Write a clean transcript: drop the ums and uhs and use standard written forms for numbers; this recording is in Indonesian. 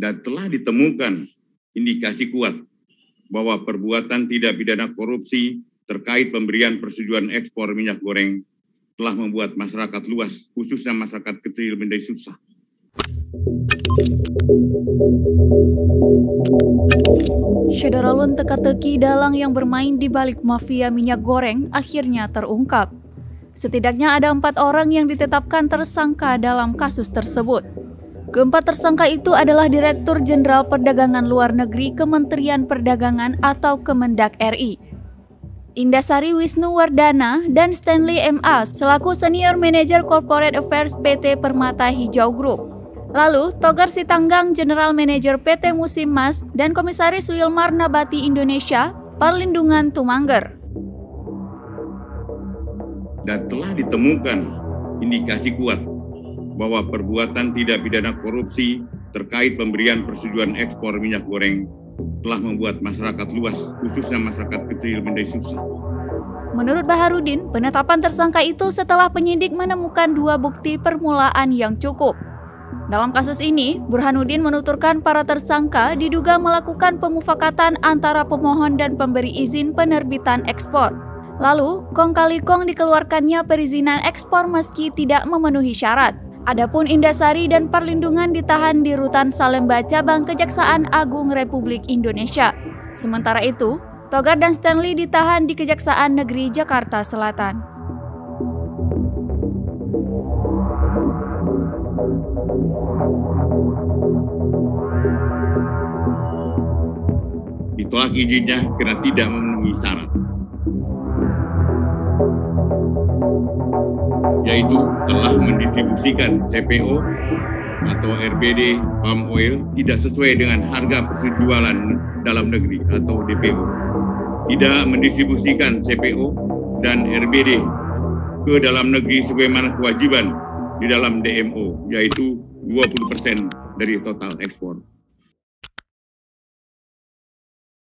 dan telah ditemukan indikasi kuat bahwa perbuatan tidak pidana korupsi terkait pemberian persetujuan ekspor minyak goreng telah membuat masyarakat luas, khususnya masyarakat kecil, menjadi susah. Syedara Lon, teka-teki dalang yang bermain di balik mafia minyak goreng akhirnya terungkap. Setidaknya ada 4 orang yang ditetapkan tersangka dalam kasus tersebut. Keempat tersangka itu adalah Direktur Jenderal Perdagangan Luar Negeri Kementerian Perdagangan atau Kemendag RI, Indasari Wisnu Wardana, dan Stanley M.A. selaku Senior Manager Corporate Affairs PT Permata Hijau Group. Lalu, Togar Sitanggang, General Manager PT Musim Mas, dan Komisaris Wilmar Nabati Indonesia, Parlindungan Tumangger. Dan telah ditemukan indikasi kuat bahwa perbuatan tidak pidana korupsi terkait pemberian persetujuan ekspor minyak goreng telah membuat masyarakat luas, khususnya masyarakat kecil, menjadi susah. Menurut Burhanuddin, penetapan tersangka itu setelah penyidik menemukan 2 bukti permulaan yang cukup. Dalam kasus ini, Burhanuddin menuturkan para tersangka diduga melakukan pemufakatan antara pemohon dan pemberi izin penerbitan ekspor. Lalu, kong kali kong dikeluarkannya perizinan ekspor meski tidak memenuhi syarat. Adapun Indasari dan Parlindungan ditahan di Rutan Salemba Cabang Kejaksaan Agung Republik Indonesia. Sementara itu, Togar dan Stanley ditahan di Kejaksaan Negeri Jakarta Selatan. Ditolak izinnya karena tidak memenuhi syarat, yaitu telah mendistribusikan CPO atau RBD Palm Oil tidak sesuai dengan harga persejualan dalam negeri atau DPO, tidak mendistribusikan CPO dan RBD ke dalam negeri sebagaimana kewajiban di dalam DMO, yaitu 20% dari total ekspor.